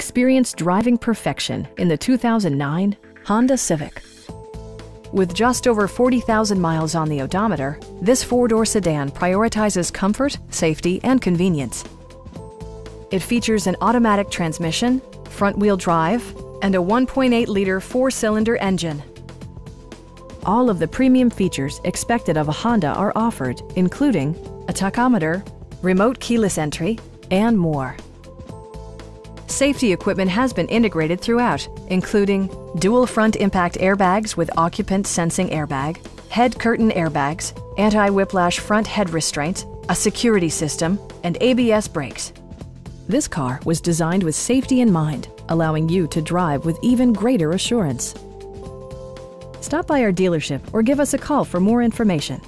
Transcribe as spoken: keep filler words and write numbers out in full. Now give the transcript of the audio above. Experience driving perfection in the two thousand nine Honda Civic. With just over forty thousand miles on the odometer, this four-door sedan prioritizes comfort, safety, and convenience. It features an automatic transmission, front-wheel drive, and a one point eight liter four-cylinder engine. All of the premium features expected of a Honda are offered, including a tachometer, remote keyless entry, and more. Safety equipment has been integrated throughout, including dual front impact airbags with occupant sensing airbag, head curtain airbags, anti-whiplash front head restraints, a security system, and A B S brakes. This car was designed with safety in mind, allowing you to drive with even greater assurance. Stop by our dealership or give us a call for more information.